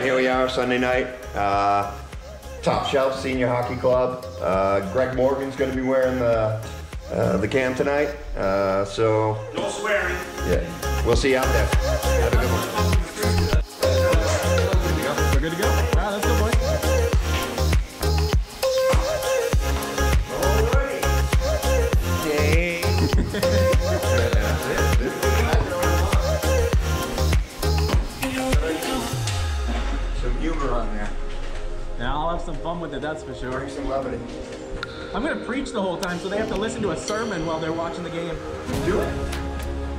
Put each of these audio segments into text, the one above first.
right, here we are, Sunday night. Top Shelf Senior Hockey Club. Greg Morgan's going to be wearing the cam tonight. So no swearing. Yeah, we'll see you out there. Have a good one. We're good to go. All right, let's go, boys. Some humor on there. Now I'll have some fun with it, that's for sure. Bring some levity. I'm going to preach the whole time, so they have to listen to a sermon while they're watching the game. Do it.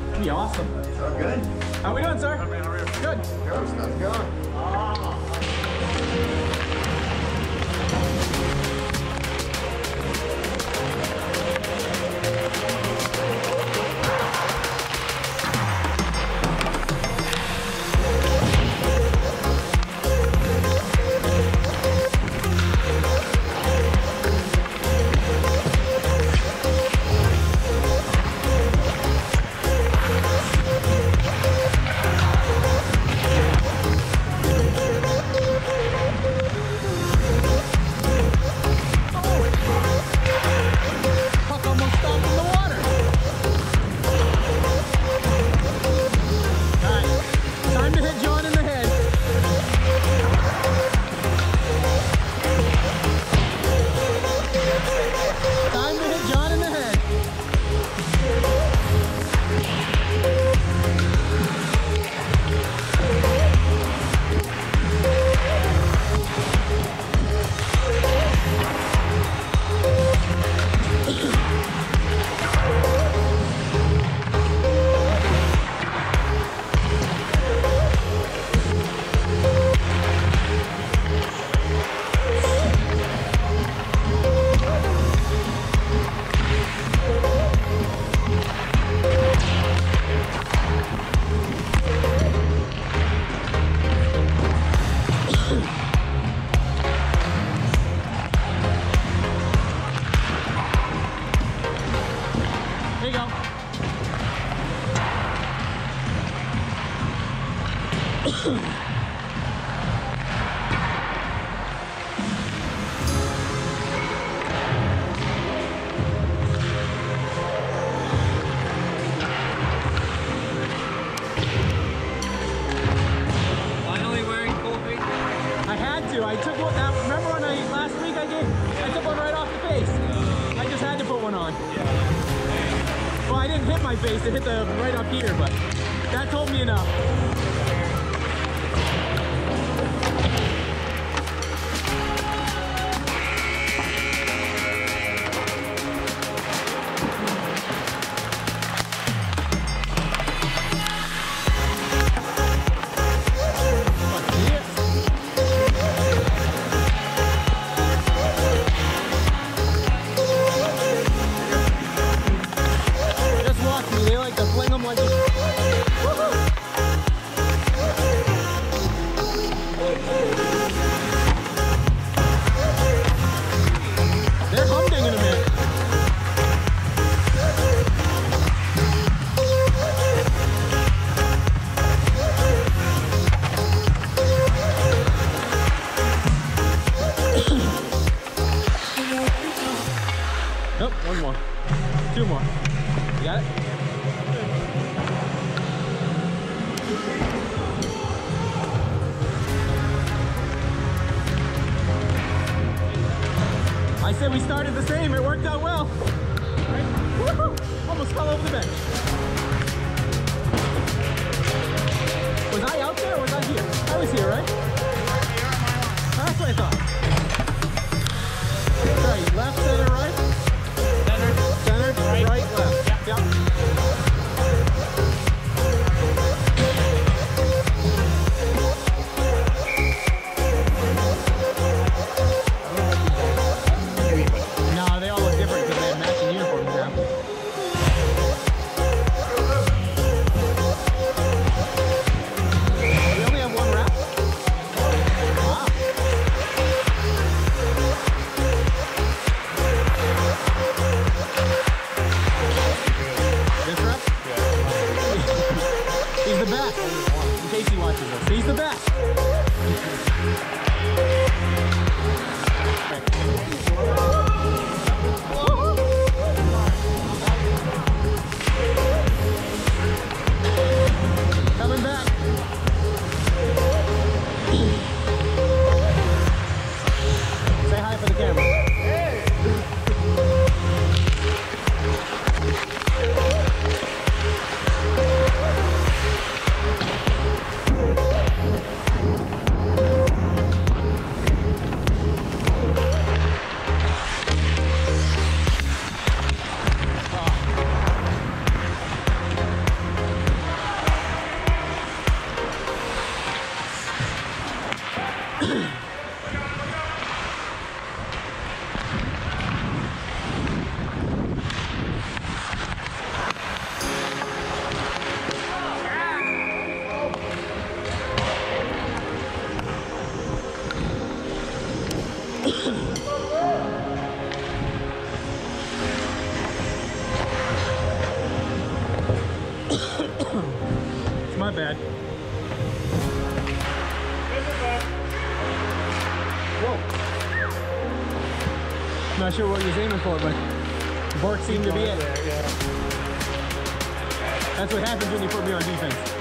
That'd be awesome. It's all good. How are we doing, sir? How are you? Good. How's nothing going? It hit the right up here, but that told me enough. We started the same, it worked out well. Right. Almost fell over the bench. Was I out there or was I here? I was here, right? That's what I thought. Right, left, center, right? Center, right, left. Yep. He's the best. in case he watches us. He's the best. Coming back. Say hi for the camera. Not sure what he was aiming for, but Bork seemed to be it. There, yeah. That's what happens when you put me on defense.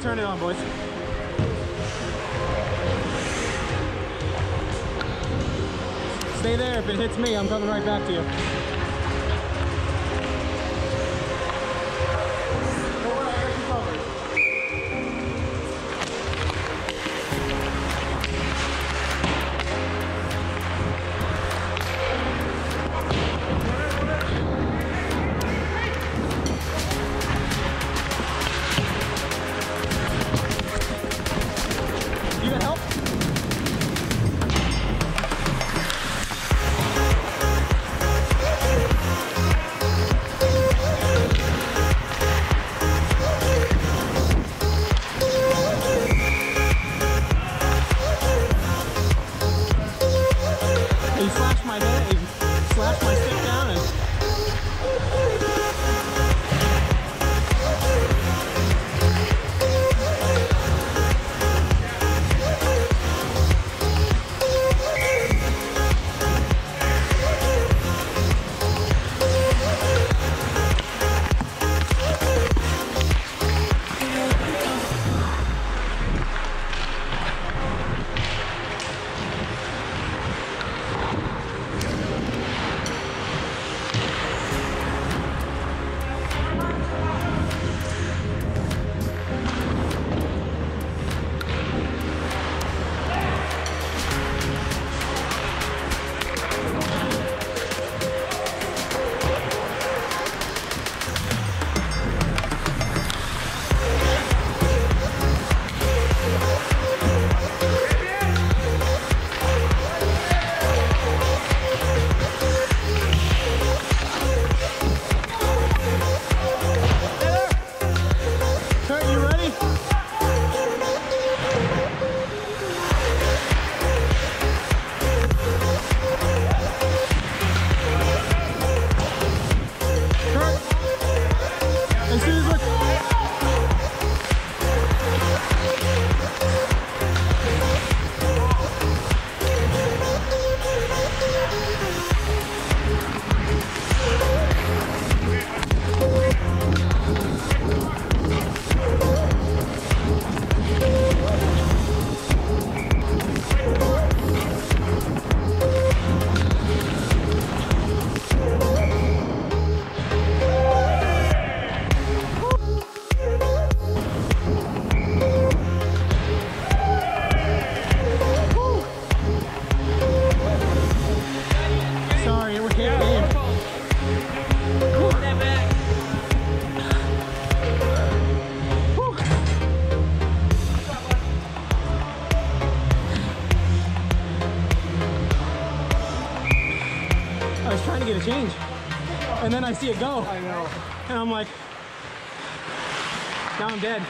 Turn it on, boys. Stay there. If it hits me, I'm coming right back to you. and then I see it go. I know. And I'm like, now I'm dead.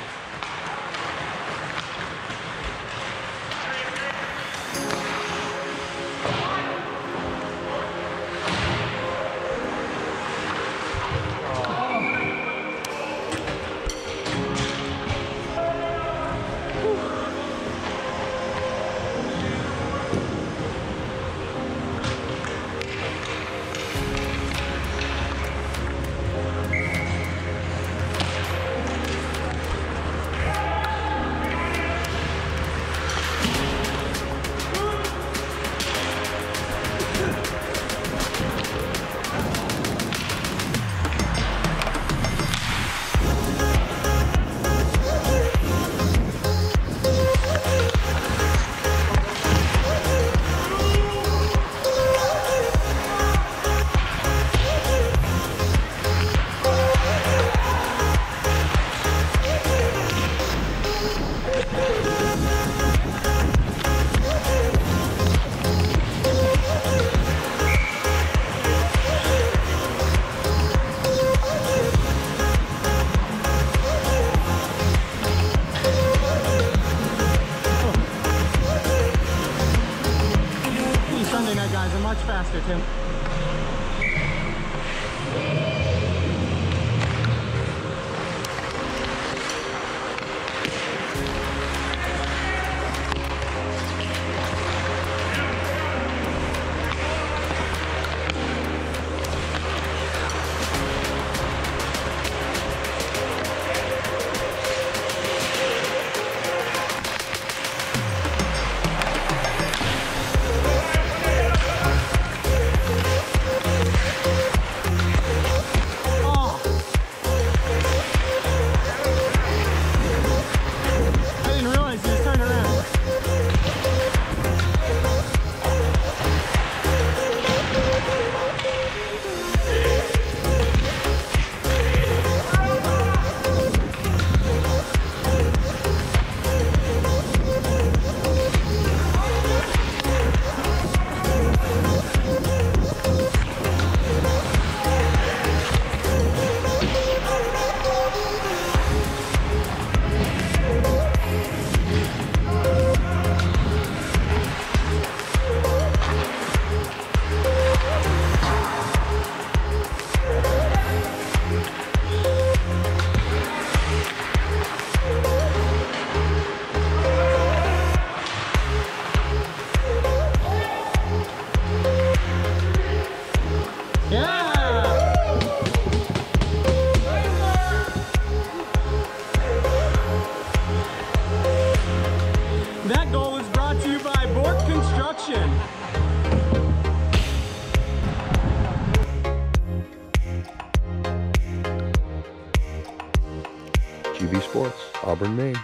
GB Sports, Auburn, Maine.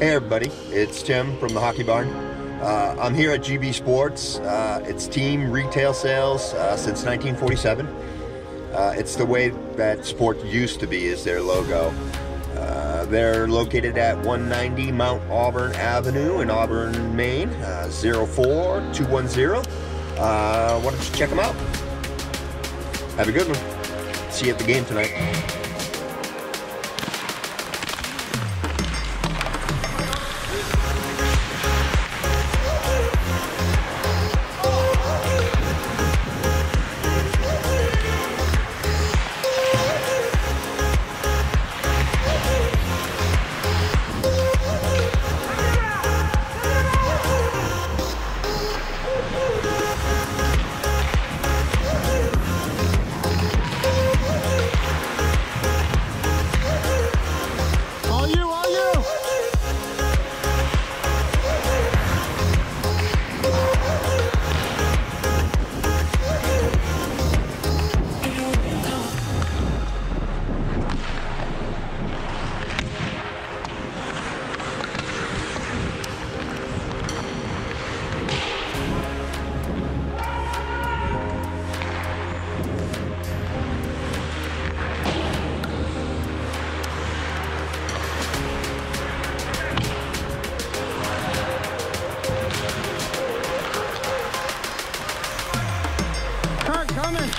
Hey everybody, it's Tim from the Hockey Barn. I'm here at GB Sports. It's team retail sales since 1947. It's the way that sport used to be, is their logo. They're located at 190 Mount Auburn Avenue in Auburn, Maine, 04210. Why don't you check them out? Have a good one. See you at the game tonight. coming.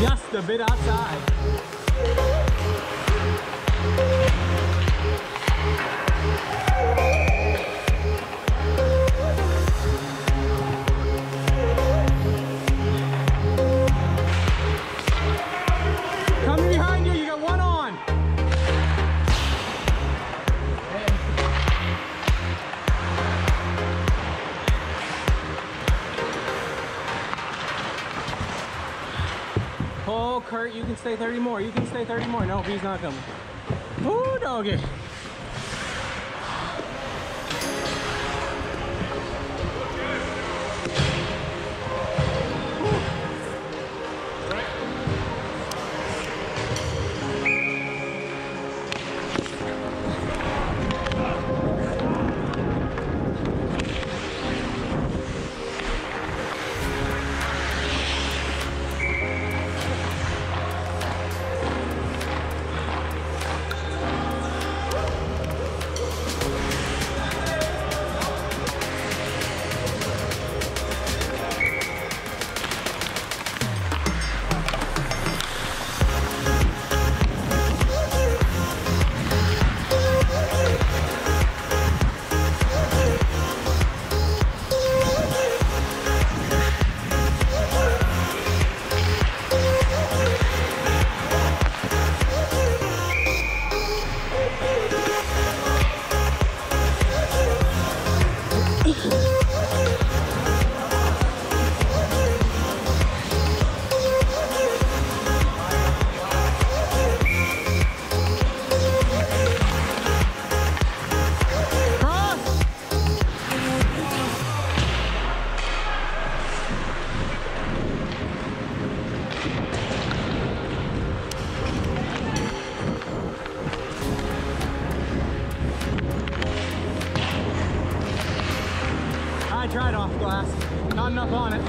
Just a bit outside. Coming behind you, you got one on. Oh, Kurt, you can stay 30 more. You can stay 30 more. No, he's not coming. Woo, doggy. I tried off glass, not enough on it.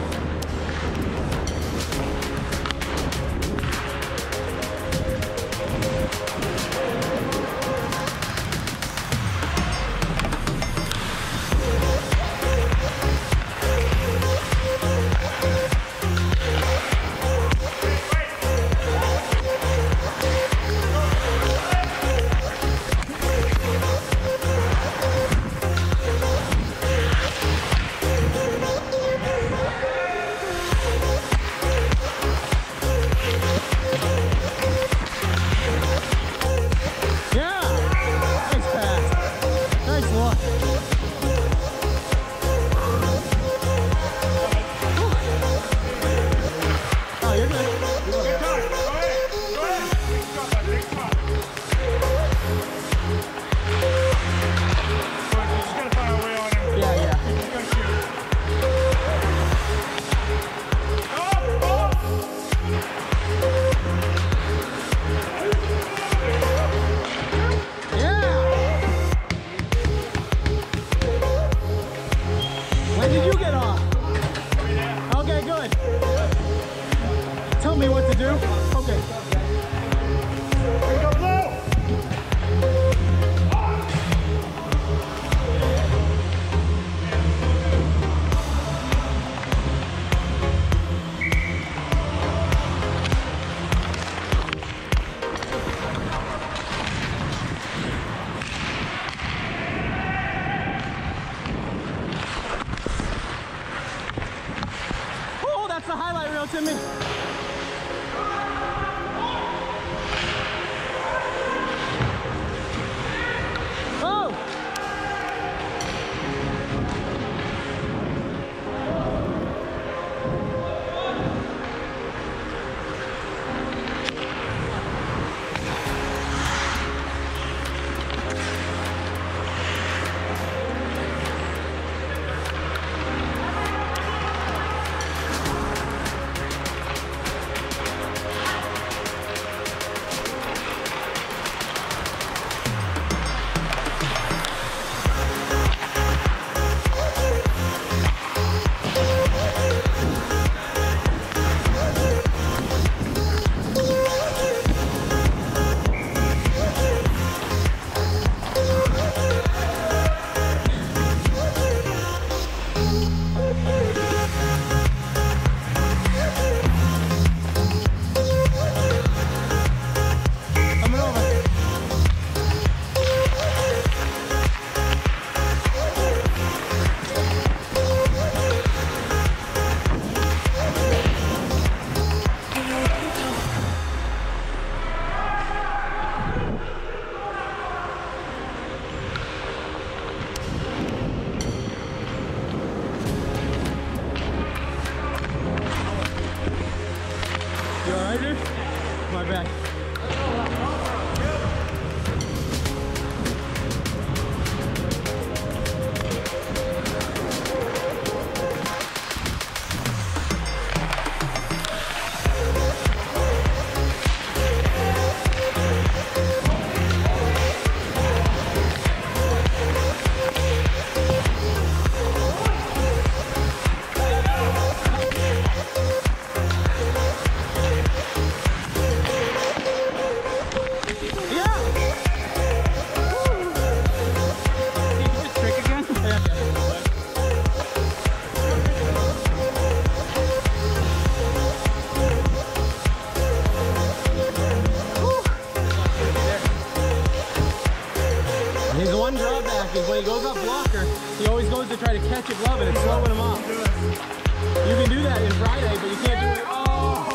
because when he goes off blocker, he always goes to try to catch it glove, and it's slowing him off. You can do that in Friday, but you can't do it. Oh! Yeah.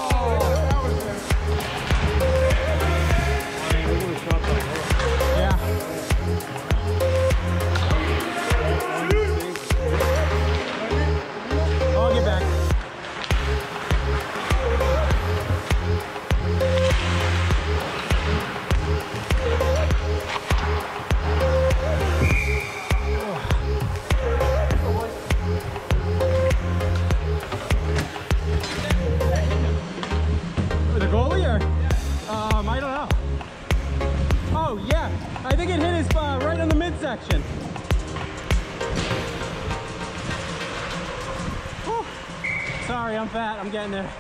Section. Whew. Sorry, I'm fat. I'm getting there.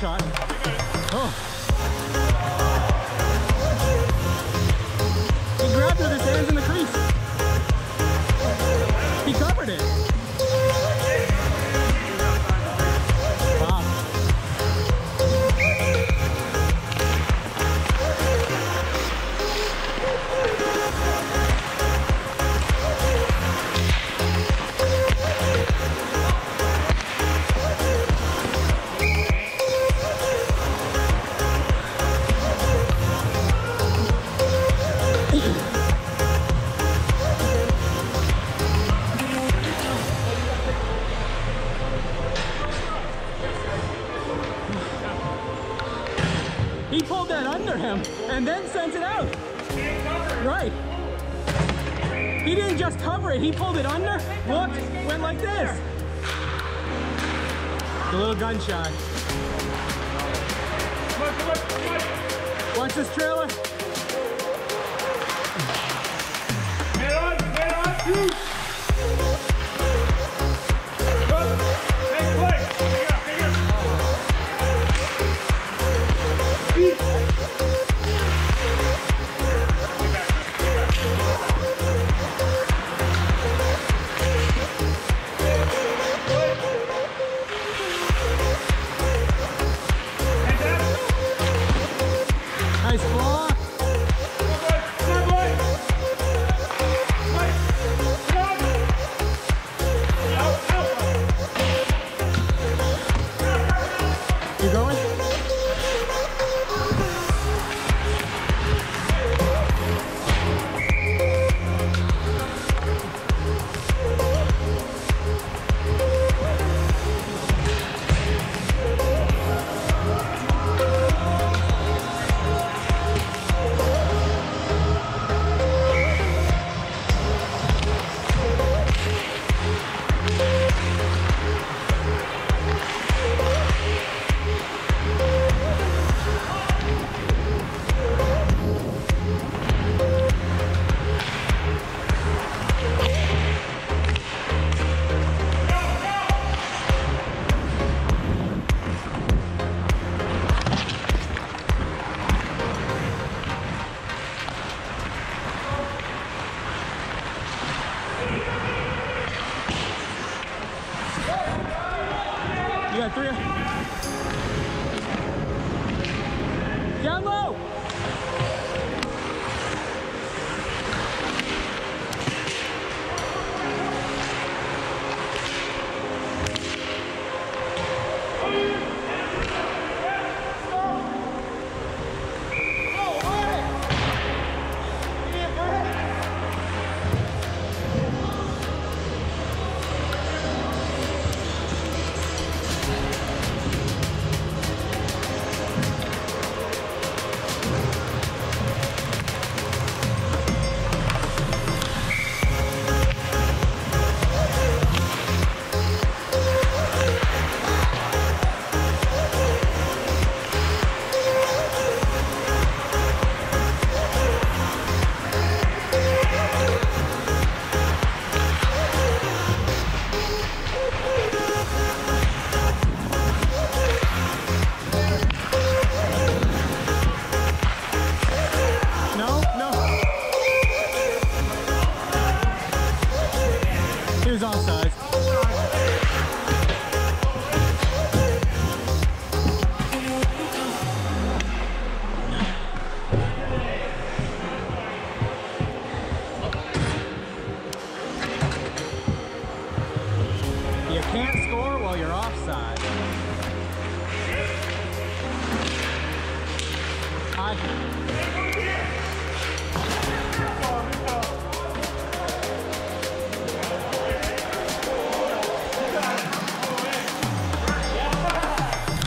Shot. Oh. is in the crease. He covered it. He pulled that under him and then sent it out. He didn't cover it. Right. He didn't just cover it. He pulled it under, looked, went like this. The little gunshot. Watch this trailer. Get on. Down low!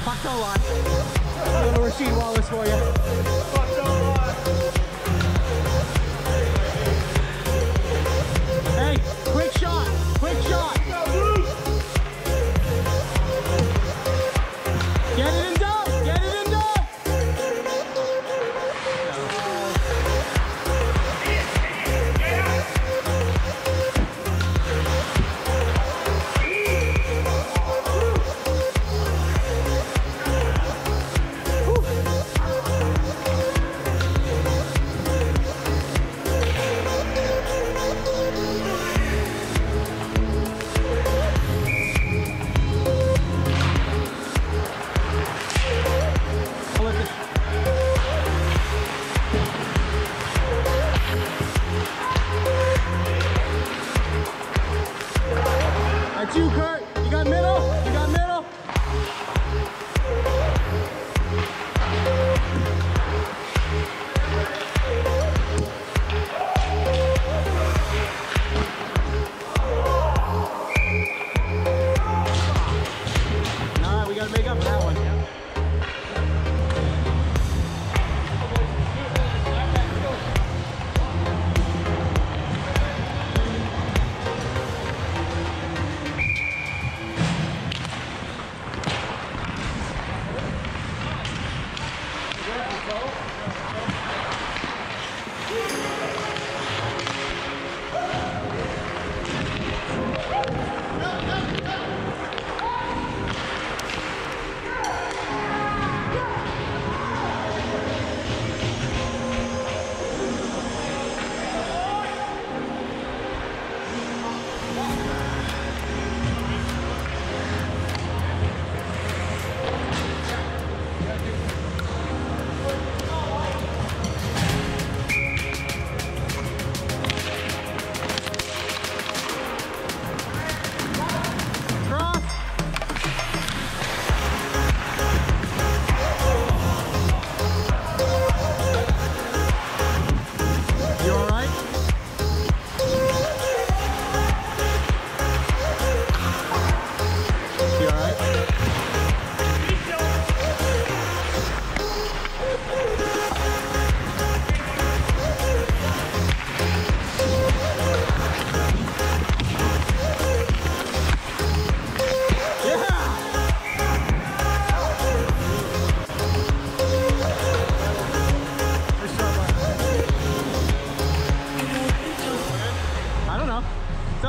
Paco watch. A little Rasheed Wallace for you.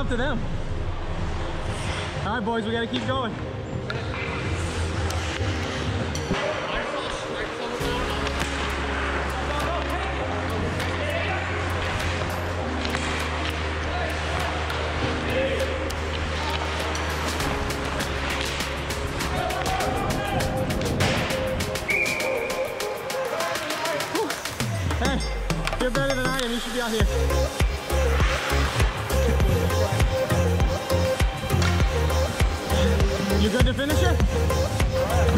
up to them. All right, boys, we got to keep going. You're better than I am, you should be out here. You good to finish it?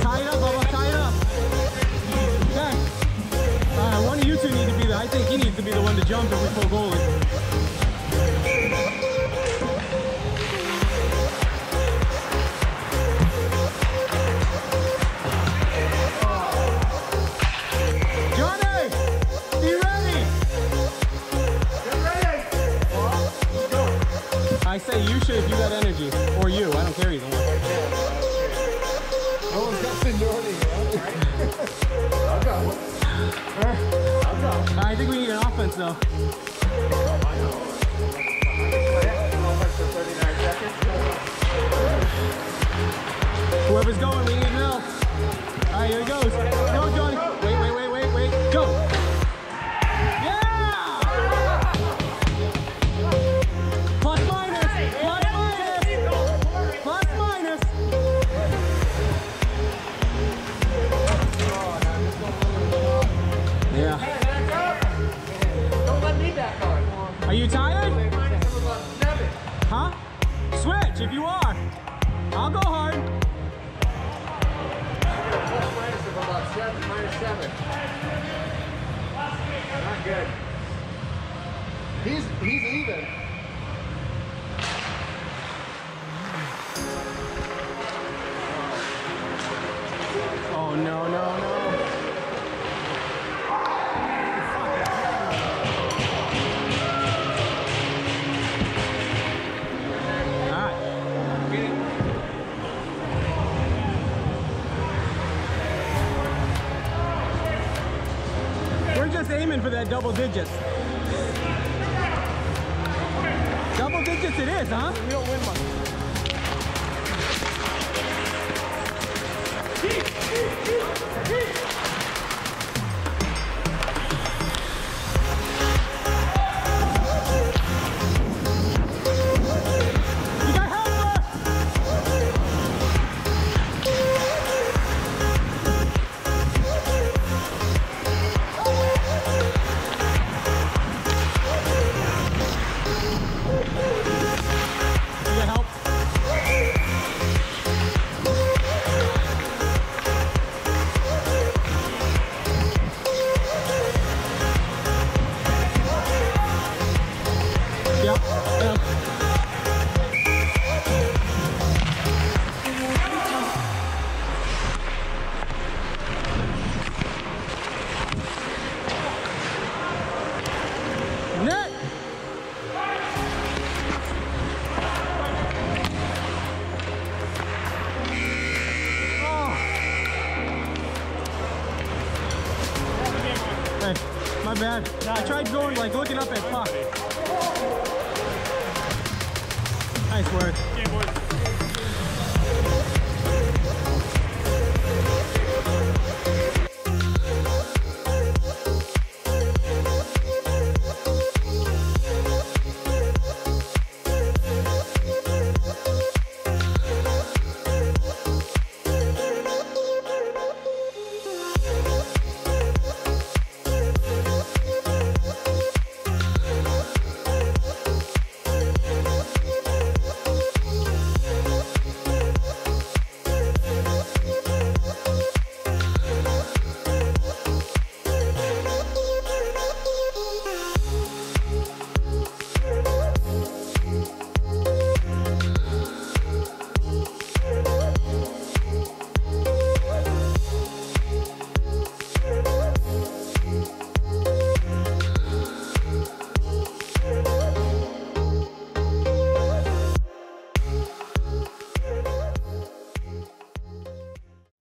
Tie it up, Bubba, tie it up. Okay. One of you two need to be the, I think he needs to be the one to jump if we pull goalie. Johnny, be ready. Get ready. I say you should if you got energy, or you, I don't care either one. I think we need an offense though. Whoever's going, we need an L. Alright, here he goes. Go, Johnny. Wait. Go. Yeah! Plus minus. Plus minus. Plus minus. Yeah. Are you tired? Huh? Switch if you are. I'll go hard. Minus 7. Not good. He's even. Oh no. Aiming for that double digits. Double digits it is, huh? We don't win much. You got bad. I tried going, like, looking up at puck. Nice work.